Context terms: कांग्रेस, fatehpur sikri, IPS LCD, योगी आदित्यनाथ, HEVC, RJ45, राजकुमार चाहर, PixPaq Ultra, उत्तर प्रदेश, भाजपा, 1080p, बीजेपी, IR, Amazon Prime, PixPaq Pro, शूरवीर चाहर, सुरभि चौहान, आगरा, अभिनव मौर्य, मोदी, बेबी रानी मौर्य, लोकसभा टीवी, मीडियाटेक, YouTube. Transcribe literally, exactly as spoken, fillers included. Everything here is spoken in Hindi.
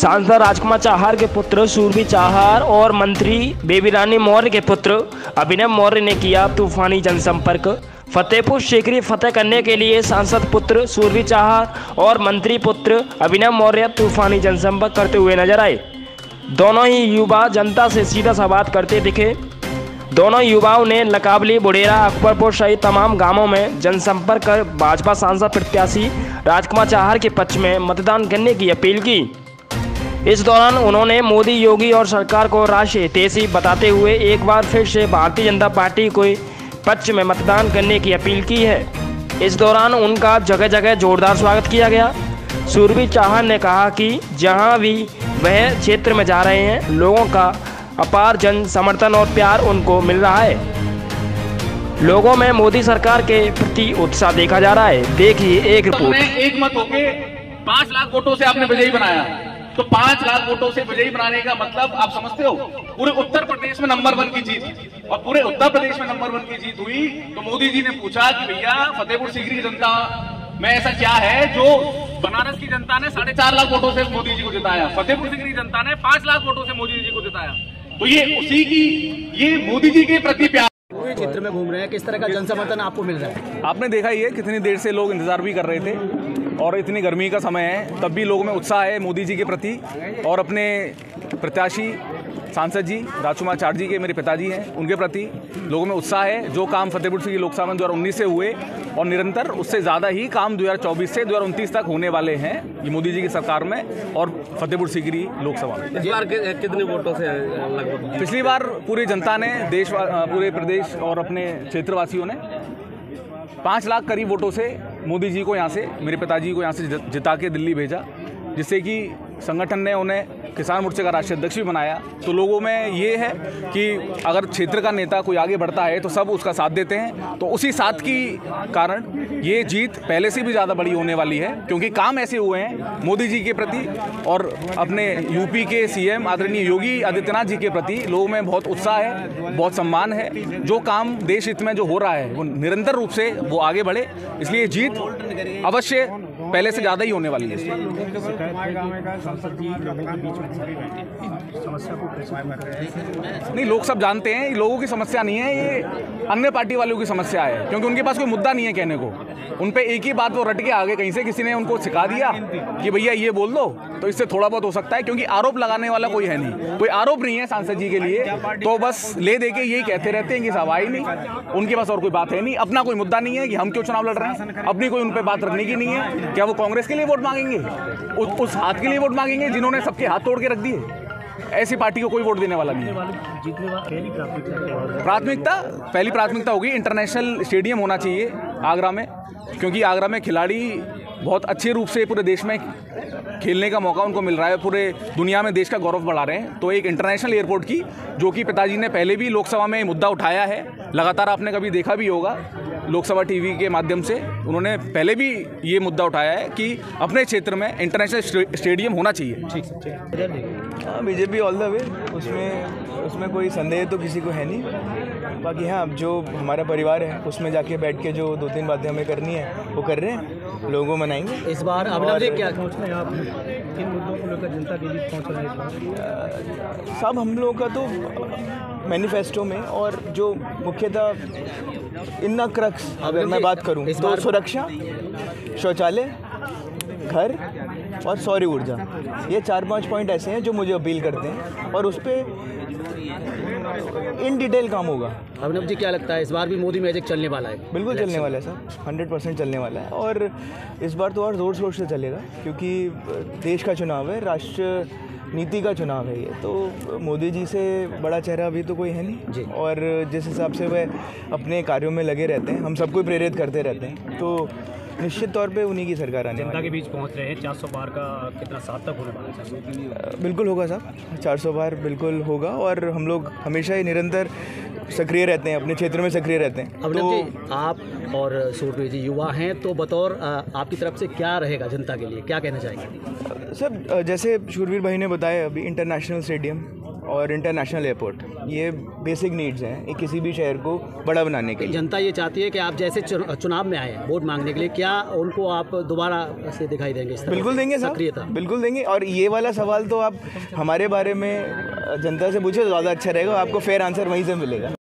सांसद राजकुमार चाहर के पुत्र सुरभि चौहान और मंत्री बेबी रानी मौर्य के पुत्र अभिनव मौर्य ने किया तूफानी जनसंपर्क। फतेहपुर सीकरी फतेह करने के लिए सांसद पुत्र सुरभि चौहान और मंत्री पुत्र अभिनव मौर्य तूफानी जनसंपर्क करते हुए नजर आए। दोनों ही युवा जनता से सीधा संवाद करते दिखे। दोनों युवाओं ने लकाबली, बुढ़ेरा, अकबरपुर सहित तमाम गांवों में जनसंपर्क कर भाजपा सांसद प्रत्याशी राजकुमार चाहर के पक्ष में मतदान करने की अपील की। इस दौरान उन्होंने मोदी, योगी और सरकार को राष्ट्रीय हितैषी बताते हुए एक बार फिर से भारतीय जनता पार्टी के पक्ष में मतदान करने की अपील की है। इस दौरान उनका जगह जगह जोरदार स्वागत किया गया। सुरभि चौहान ने कहा कि जहाँ भी वह क्षेत्र में जा रहे हैं, लोगों का अपार जन समर्थन और प्यार उनको मिल रहा है। लोगों में मोदी सरकार के प्रति उत्साह देखा जा रहा है। देखिए एक रिपोर्ट। तो एक मत होके पांच लाख वोटों से आपने विजयी बनाया, तो पांच लाख वोटों से विजयी बनाने का मतलब आप समझते हो? पूरे उत्तर प्रदेश में नंबर वन की जीत, और पूरे उत्तर प्रदेश में नंबर वन की जीत हुई तो मोदी जी ने पूछा कि भैया फतेहपुर सीकरी की जनता में ऐसा क्या है जो बनारस की जनता ने साढ़े चार लाख वोटों से मोदी जी को जिताया, फतेहपुर सीकरी की जनता ने पांच लाख वोटों से मोदी जी को जिताया। तो ये उसी की, ये मोदी जी के प्रति प्यार। पूरे क्षेत्र में घूम रहे हैं, किस तरह का जनसमर्थन आपको मिल रहा है? आपने देखा ही है कितनी देर से लोग इंतजार भी कर रहे थे और इतनी गर्मी का समय है तब भी लोगों में उत्साह है मोदी जी के प्रति। और अपने प्रत्याशी सांसद जी राजकुमार चाहर जी के मेरे पिताजी हैं, उनके प्रति लोगों में उत्साह है। जो काम फतेहपुर सीकरी लोकसभा दो हज़ार उन्नीस से हुए और निरंतर उससे ज़्यादा ही काम दो हज़ार चौबीस से दो हज़ार उनतीस तक होने वाले हैं ये मोदी जी की सरकार में और फतेहपुर सीकरी लोकसभा में। इस बार कितने वोटों से लगभग? पिछली बार पूरी जनता ने, देश, पूरे प्रदेश और अपने क्षेत्रवासियों ने पाँच लाख करीब वोटों से मोदी जी को यहाँ से, मेरे पिताजी को यहाँ से जिता के दिल्ली भेजा, जिससे कि संगठन ने उन्हें किसान मोर्चे का राष्ट्रीय अध्यक्ष भी बनाया। तो लोगों में ये है कि अगर क्षेत्र का नेता कोई आगे बढ़ता है तो सब उसका साथ देते हैं। तो उसी साथ की कारण ये जीत पहले से भी ज़्यादा बड़ी होने वाली है, क्योंकि काम ऐसे हुए हैं मोदी जी के प्रति और अपने यूपी के सीएम आदरणीय योगी आदित्यनाथ जी के प्रति। लोगों में बहुत उत्साह है, बहुत सम्मान है। जो काम देश हित में जो हो रहा है वो निरंतर रूप से वो आगे बढ़े, इसलिए जीत अवश्य पहले से ज़्यादा ही होने वाली है। नहीं, लोग सब जानते हैं, लोगों की समस्या नहीं है, ये अन्य पार्टी वालों की समस्या है, क्योंकि उनके पास कोई मुद्दा नहीं है कहने को। उन पे एक ही बात वो रट के आगे कहीं से किसी ने उनको सिखा दिया कि भैया ये बोल दो, तो इससे थोड़ा बहुत हो सकता है, क्योंकि आरोप लगाने वाला कोई है नहीं, कोई आरोप नहीं है सांसद जी के लिए। तो बस ले दे के यही कहते रहते हैं कि सब आई नहीं, उनके पास और कोई बात है नहीं, अपना कोई मुद्दा नहीं है कि हम क्यों चुनाव लड़ रहे हैं, अपनी कोई उन पर बात रखने की नहीं है। क्या वो कांग्रेस के लिए वोट मांगेंगे? उस, उस हाथ के लिए वोट मांगेंगे जिन्होंने सबके हाथ तोड़ के रख दिए? ऐसी पार्टी को कोई वोट देने वाला नहीं। प्राथमिकता पहली प्राथमिकता होगी इंटरनेशनल स्टेडियम होना चाहिए आगरा में, क्योंकि आगरा में खिलाड़ी बहुत अच्छे रूप से पूरे देश में खेलने का मौका उनको मिल रहा है, पूरे दुनिया में देश का गौरव बढ़ा रहे हैं। तो एक इंटरनेशनल एयरपोर्ट की, जो कि पिताजी ने पहले भी लोकसभा में मुद्दा उठाया है, लगातार आपने कभी देखा भी होगा लोकसभा टीवी के माध्यम से उन्होंने पहले भी ये मुद्दा उठाया है कि अपने क्षेत्र में इंटरनेशनल स्टेडियम होना चाहिए। ठीक, हाँ, बीजेपी ऑल द वे, उसमें उसमें कोई संदेह तो किसी को है नहीं। बाकी हाँ, अब जो हमारा परिवार है उसमें जाके बैठ के जो दो तीन बातें हमें करनी है वो कर रहे हैं, लोगों मनाएंगे इस बार। अब क्या सोचते हैं आप किन मुद्दों को लेकर जनता के बीच पहुँच रहा है? सब हम लोगों का तो मैनिफेस्टो में और जो मुख्यतः इन्ना क्रक्स अगर मैं बात करूं तो सुरक्षा, शौचालय, घर और सौर ऊर्जा, ये चार पांच पॉइंट ऐसे हैं जो मुझे अपील करते हैं और उस पर इन डिटेल काम होगा। अभिनव जी क्या लगता है इस बार भी मोदी मैजिक चलने वाला है? बिल्कुल चलने वाला है सर, हंड्रेड परसेंट चलने वाला है, और इस बार तो और जोर शोर से चलेगा, क्योंकि देश का चुनाव है, राष्ट्र नीति का चुनाव है ये। तो मोदी जी से बड़ा चेहरा अभी तो कोई है नहीं, और जिस हिसाब से वह अपने कार्यों में लगे रहते हैं, हम सबको प्रेरित करते रहते हैं, तो निश्चित तौर पे उन्हीं की सरकार आने वाली है। जनता के बीच पहुंच रहे हैं, चार सौ बार का कितना साथ तक होने वाला है? बिल्कुल होगा साहब, चार सौ बार बिल्कुल होगा, और हम लोग हमेशा ही निरंतर सक्रिय रहते हैं, अपने क्षेत्र में सक्रिय रहते हैं। अब तो आप और सूर्य जी युवा हैं, तो बतौर आपकी तरफ से क्या रहेगा जनता के लिए, क्या कहना चाहेंगे? सर, जैसे शूरवीर भाई ने बताया अभी इंटरनेशनल स्टेडियम और इंटरनेशनल एयरपोर्ट, ये बेसिक नीड्स हैं किसी भी शहर को बड़ा बनाने के लिए। जनता ये चाहती है कि आप जैसे चुनाव में आए वोट मांगने के लिए, क्या उनको आप दोबारा से दिखाई देंगे? बिल्कुल देंगे सर, बिल्कुल देंगे। और ये वाला सवाल तो आप हमारे बारे में जनता से पूछे तो ज़्यादा अच्छा रहेगा, आपको फेयर आंसर वहीं से मिलेगा।